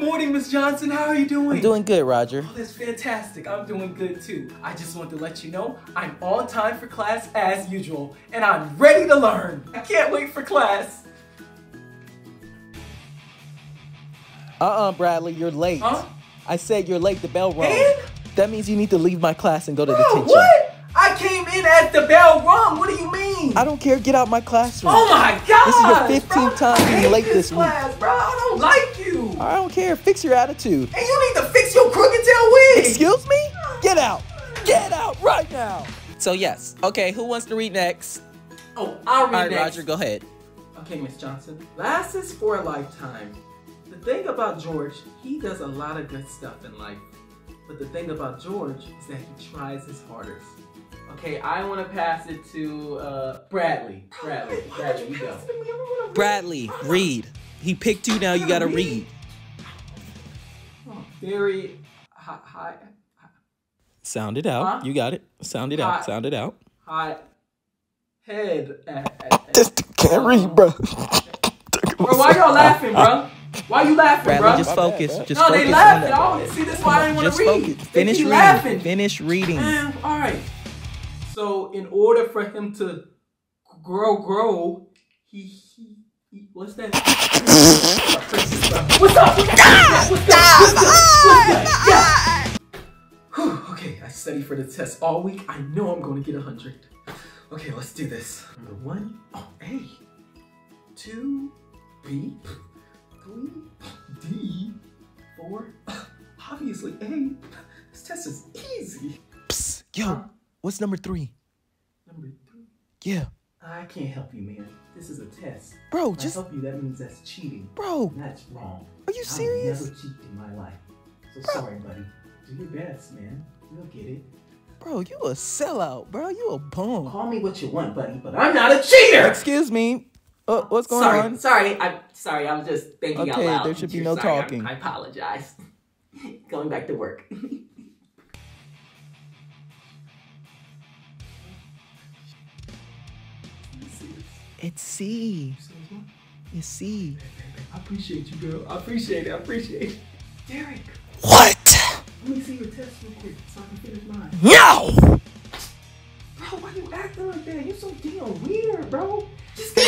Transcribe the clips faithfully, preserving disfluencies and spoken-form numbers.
Good morning, Miss Johnson. How are you doing? I'm doing good, Roger. Oh, that's fantastic. I'm doing good, too. I just want to let you know I'm on time for class as usual, and I'm ready to learn. I can't wait for class. Uh-uh, Bradley, you're late. Huh? I said you're late. The bell rung. And? That means you need to leave my class and go to Bro, detention. What? I came in as the bell rung. What do you mean? I don't care. Get out my classroom. Oh my God! This is your fifteenth time being late this class, week. Bro, I don't like you. I don't care. Fix your attitude. And you need to fix your crooked tail wig. Excuse me? Get out. Get out right now. So yes. Okay. Who wants to read next? Oh, I'll read All right, next. Roger, go ahead. Okay, Miss Johnson. Last is for a lifetime. The thing about George, he does a lot of good stuff in life. But the thing about George is that he tries his hardest. Okay, I want to pass it to uh, Bradley. Bradley, Bradley, you go. Bradley, read. He picked you, now you gotta read. Very high. Sound it out. Huh? You got it. Sound it high, out. Sound it out. High head. Just can't read, bro. Bro, why y'all laughing, bro? Why you laughing, Bradley, bro? Just focus. Bad, just no, focus. They laughing. I don't see this. Why I didn't want to read. Focus. Finish reading. Laughing. Finish reading. Um, all right. So, in order for him to grow, grow, he, he, he what's that? What's up? What's that? What's that? What's that? Okay, I studied for the test all week. I know I'm going to get a hundred. Okay, let's do this. Number one, oh, A, two, B. Three, D, four, obviously A. This test is easy. Psst, yo, huh? What's number three? Number three? Yeah. I can't help you, man. This is a test. Bro, if just I help you. That means that's cheating. Bro, that's wrong. Are you serious? I've never cheated in my life. So bro. Sorry, buddy. Do your best, man. You'll get it. Bro, you a sellout, bro. You a bum. Call me what you want, buddy, but I'm not a cheater. Excuse me. Uh, what's going sorry, on? Sorry, I'm sorry. I'm just thinking okay, out loud. Okay, there should be no sorry, talking. I, I apologize. Going back to work. It's C. It's C. I appreciate you, girl. I appreciate it. I appreciate it. Derek. What? Let me see your test real quick so I can finish mine. No! Bro, why you acting like that? You're so damn weird, bro. Just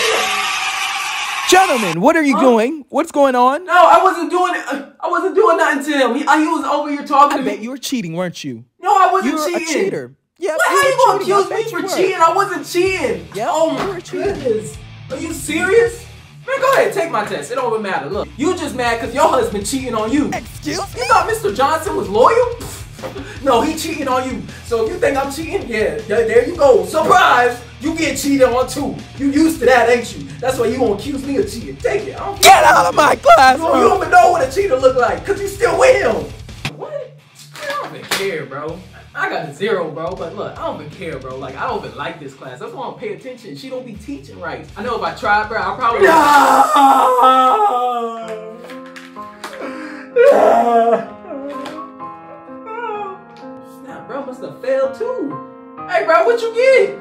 Gentlemen, what are you huh? doing? What's going on? No, I wasn't doing it. I wasn't doing nothing to him. He, he was over here talking I to me. I bet you were cheating, weren't you? No, I wasn't You're cheating. You're a cheater. Yeah, what? How you gonna accuse me for cheating? I wasn't cheating. Yep, oh my goodness. Are you serious? Man, go ahead, take my test. It don't even matter. Look, you just mad because your husband cheating on you. Excuse me? You thought Mister Johnson was loyal? No, he cheating on you. So if you think I'm cheating, yeah, there you go. Surprise! You get cheated on too. You used to that, ain't you? That's why you gonna accuse me of cheating. Take it. I don't get out of my class. You don't even know what a cheater look like, cause you still with him. What? I don't even care, bro. I got a zero, bro. But look, I don't even care, bro. Like I don't even like this class. That's why I don't pay attention. She don't be teaching right. I know if I tried, bro, I probably. No. No. Nah, bro, must have failed too. Hey, bro, what you get?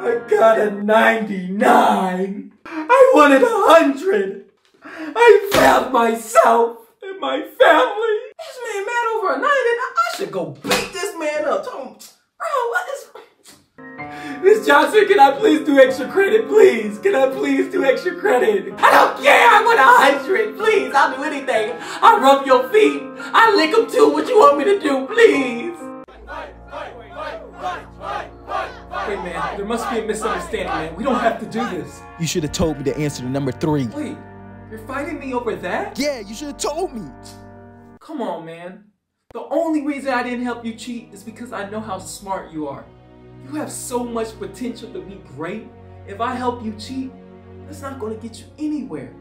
I got a ninety-nine. I wanted a hundred. I failed myself and my family. This man mad over a ninety-nine. I should go beat this man up. Tell him, bro, what is... Miss Johnson, can I please do extra credit, please? Can I please do extra credit? I don't care. I want a hundred. Please, I'll do anything. I'll rub your feet. I'll lick them too. What you want me to do, please? Fight, fight, fight, fight, fight, fight. Wait, man, there must be a misunderstanding, man. We don't have to do this. You should have told me the answer to number three. Wait, you're fighting me over that? Yeah, you should have told me. Come on, man. The only reason I didn't help you cheat is because I know how smart you are. You have so much potential to be great. If I help you cheat, that's not going to get you anywhere.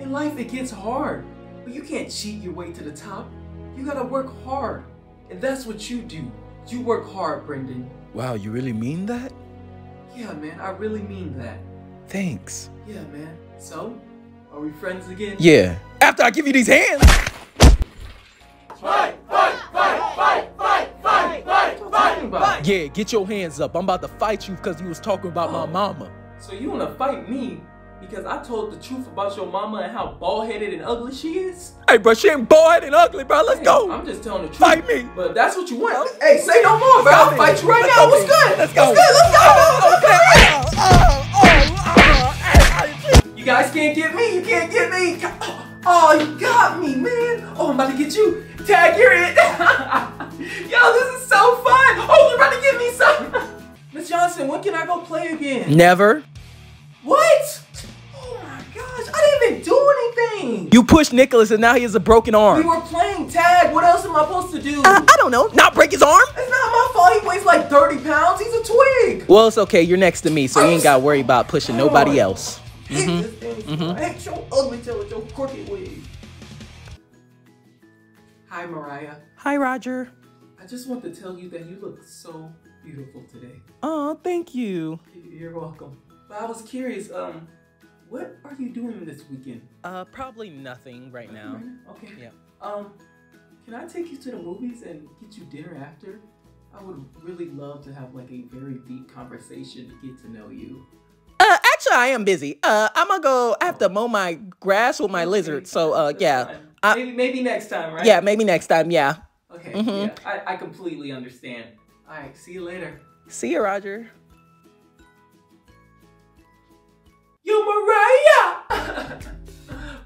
In life, it gets hard. But you can't cheat your way to the top. You got to work hard. And that's what you do. You work hard, Brendan. Wow, you really mean that? Yeah, man, I really mean that. Thanks. Yeah, man. So, are we friends again? Yeah. After I give you these hands! Fight! Fight! Fight! Fight! Fight! Fight! Fight! Fight! Fight! Yeah, get your hands up. I'm about to fight you because you was talking about oh. my mama. So you want to fight me because I told the truth about your mama and how bald-headed and ugly she is. Hey, bro, she ain't bald-headed and ugly, bro. Let's hey, go. I'm just telling the truth. Fight me. But that's what you want. Hey, say no more, bro. I'll fight you right Let's now. Go, What's good? Let's go. What's good? Let's go. Oh, okay. oh, oh, oh, oh. You guys can't get me. You can't get me. Oh, you got me, man. Oh, I'm about to get you. Tag, you're it. Yo, this is so fun. Oh, you're about to get me some. Miss Johnson, when can I go play again? Never. What? Oh my gosh, I didn't even do anything. You pushed Nicholas and now he has a broken arm. We were playing tag. What else am I supposed to do? Uh, I don't know. Not break his arm? It's not my fault. He weighs like thirty pounds. He's a twig. Well, it's okay. You're next to me, so I you ain't got to worry about pushing God. nobody else. Mm-hmm. Mm-hmm. I hate your ugly tail with your crooked wig. Hi, Mariah. Hi, Roger. I just want to tell you that you look so beautiful today. Oh, thank you. You're welcome. But I was curious, um, what are you doing this weekend? Uh, probably nothing right nothing now. Right now? Okay. Yeah. Um, can I take you to the movies and get you dinner after? I would really love to have like a very deep conversation to get to know you. Uh, actually, I am busy. Uh, I'm gonna go. I have to mow my grass with my lizard. So, uh, yeah. I, maybe maybe next time, right? Yeah, maybe next time. Yeah. Okay. Mm-hmm. Yeah. I, I completely understand. All right. See you later. See you, Roger. Yo, Mariah!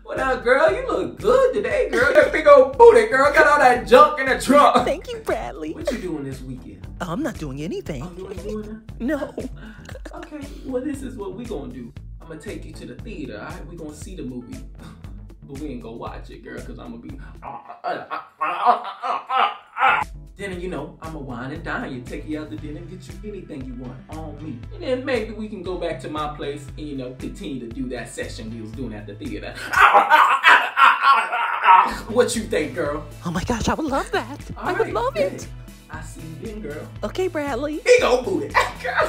What up, girl? You look good today, girl. That big old booty, girl. Got all that junk in the trunk. Thank you, Bradley. What you doing this weekend? Oh, I'm not doing anything. Oh, you ain't doing nothing? No. Okay, well, this is what we gonna do. I'm gonna take you to the theater, all right? We gonna see the movie. But we ain't gonna watch it, girl, because I'm gonna be... Then, you know, I'm a wine and dine you, take you out to dinner, get you anything you want on me. And then maybe we can go back to my place and, you know, continue to do that session we was doing at the theater. What you think, girl? Oh my gosh, I would love that. All I right, would love yeah. it. I see you then, girl. Okay, Bradley. Big old booty, girl.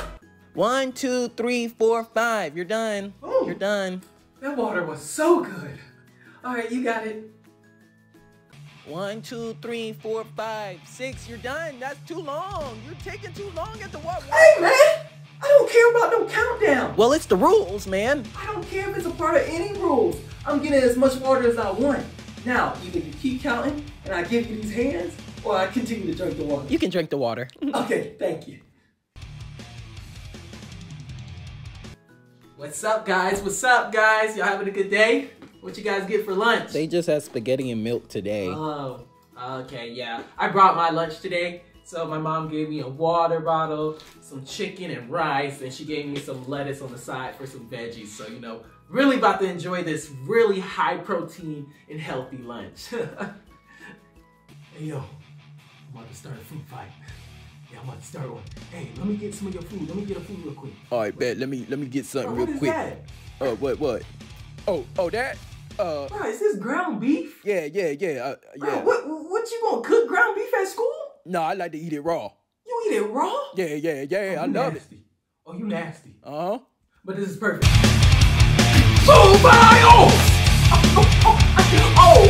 One, two, three, four, five. You're done. Ooh, you're done. That water was so good. All right, you got it. One, two, three, four, five, six. You're done. That's too long. You're taking too long at the water. Hey, man. I don't care about no countdown. Well, it's the rules, man. I don't care if it's a part of any rules. I'm getting as much water as I want. Now, either you keep counting and I give you these hands, or I continue to drink the water. You can drink the water. Okay, thank you. What's up, guys? What's up, guys? Y'all having a good day? What you guys get for lunch? They just had spaghetti and milk today. Oh, okay, yeah. I brought my lunch today. So my mom gave me a water bottle, some chicken and rice, and she gave me some lettuce on the side for some veggies. So, you know, really about to enjoy this really high protein and healthy lunch. Hey, yo, I'm about to start a food fight. Yeah, I'm about to start one. Hey, let me get some of your food. Let me get a food real quick. All right, bet. Let me, let me get something real quick. What is that? Uh, what, what? Oh, oh, that? Uh, bro, is this ground beef? Yeah, yeah, yeah, uh, bro, yeah. What, what you gonna cook ground beef at school? No, nah, I like to eat it raw. You eat it raw? Yeah, yeah, yeah, oh, I love nasty. it. Oh, you nasty. Uh-huh. But this is perfect. Boom, bye, oh! Oh, oh! Hey, oh!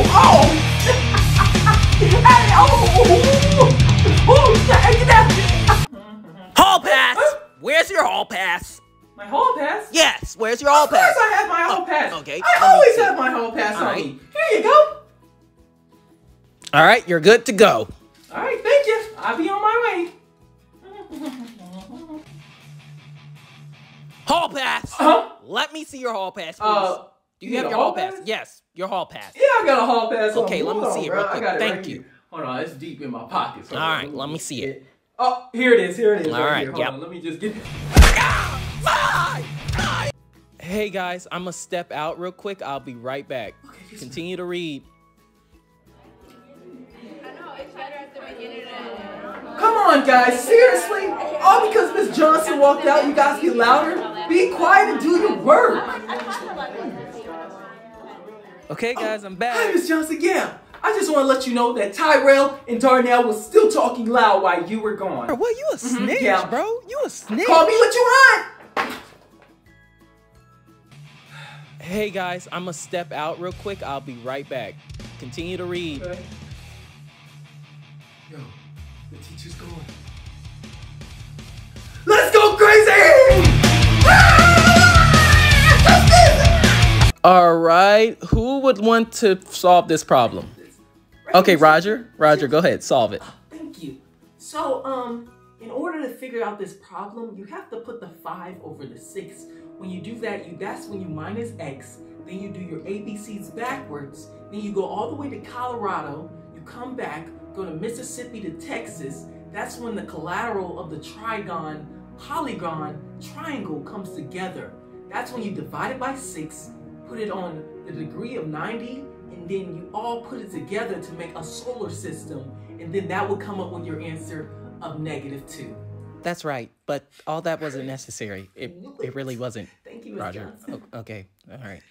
Oh, get that! Hall pass! Huh? Where's your hall pass? My hall pass? Yes, where's your hall pass? Of course I have my hall oh, pass. Okay. I always have my hall pass on me. Here you go. All right, you're good to go. All right, thank you. I'll be on my way. Hall pass. Uh-huh. Let me see your hall pass, please. Uh, Do you, you have your hall pass? pass? Yes, your hall pass. Yeah, I got a hall pass. Okay, let me see it real quick. Thank you. Hold on, it's deep in my pocket. All right, let me see it. Oh, here it is. Here it is. All right, yeah. Let me just get it. Hey guys, I'm gonna step out real quick. I'll be right back. Okay, continue to read. Come on guys, seriously? All because Miss Johnson walked out, you guys get louder? Be quiet and do your work. Okay guys, I'm back. Hi Miss Johnson, yeah. I just want to let you know that Tyrell and Darnell was still talking loud while you were gone. Bro, well, you a mm-hmm. snitch, yeah. bro. You a snitch. Call me what you want. Hey guys, I'm gonna step out real quick. I'll be right back. Continue to read. Okay. Yo, the teacher's going. Let's go crazy! All right, who would want to solve this problem? Okay, Roger, Roger, go ahead, solve it. Thank you. So, um, in order to figure out this problem, you have to put the five over the six. When you do that, you that's when you minus X, then you do your A B Cs backwards, then you go all the way to Colorado, you come back, go to Mississippi to Texas. That's when the collateral of the trigon, polygon, triangle comes together. That's when you divide it by six, put it on the degree of ninety, and then you all put it together to make a solar system, and then that will come up with your answer of negative two. That's right, but all that wasn't necessary. It, it really wasn't. Thank you, Miz Roger. Johnson. Oh, okay, all right.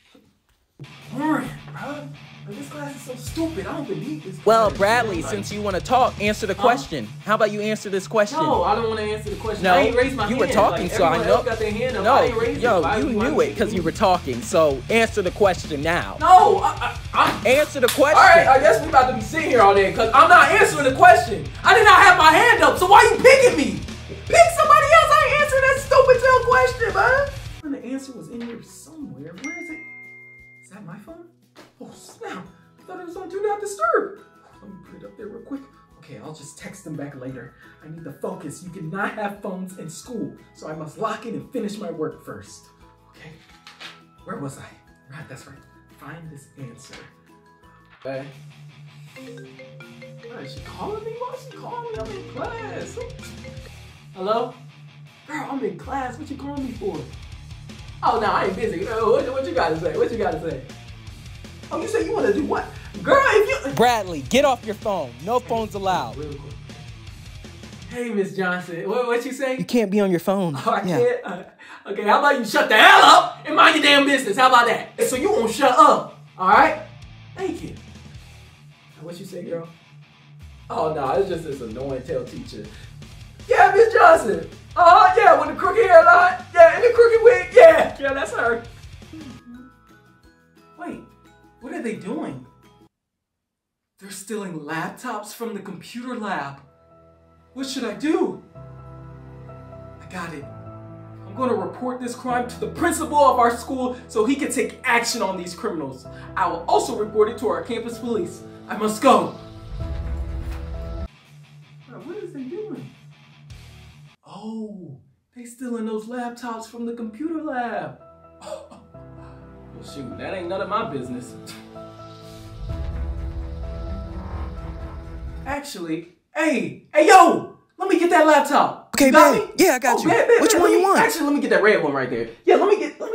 Lauren, bro, this class is so stupid. I don't believe this. Well, Bradley, since you want to talk, answer the question. Uh, How about you answer this question? No, I don't want to answer the question. No, I ain't raised my you hand. Were talking, like, so I know. Got their hand up. No, I ain't raised yo, it. You knew it because you were talking. So answer the question now. No, I, I, I answer the question. All right, I guess we're about to be sitting here all day because I'm not answering the question. I did not have my hand up, so why are you picking me? Pick somebody else. I ain't answering that stupid tail question, man. And the answer was in here somewhere. Where is it? Is that my phone? Oh snap! I thought it was on Do Not Disturb. Let me put it up there real quick. Okay, I'll just text them back later. I need to focus. You cannot have phones in school, so I must lock in and finish my work first. Okay. Where was I? Right, that's right. Find this answer. Hey. Why is she calling me? Why is she calling me? I'm in class. Hello? Girl, I'm in class. What you calling me for? Oh, no, I ain't busy. What, what you got to say? What you got to say? Oh, you say you want to do what? Girl, if you... Bradley, get off your phone. No phones allowed. Real quick. Hey, Miss Johnson. What, what you say? You can't be on your phone. Oh, I yeah. can't? Uh, okay, how about you shut the hell up and mind your damn business? How about that? So you won't shut up, all right? Thank you. Now, what you say, girl? Oh, no, it's just this annoying tail teacher. Yeah, Miss Johnson. Oh, yeah, with the crooked hairline. Yeah, and the crooked wig. Yeah, yeah, that's her. Wait, what are they doing? They're stealing laptops from the computer lab. What should I do? I got it. I'm going to report this crime to the principal of our school so he can take action on these criminals. I will also report it to our campus police. I must go. Oh, they stealing those laptops from the computer lab. Well, shoot, that ain't none of my business. Actually, hey, hey, yo, let me get that laptop. Okay, babe. Yeah, I got oh, you. Bad, bad, Which bad, one you me, want? Actually, let me get that red one right there. Yeah, let me get.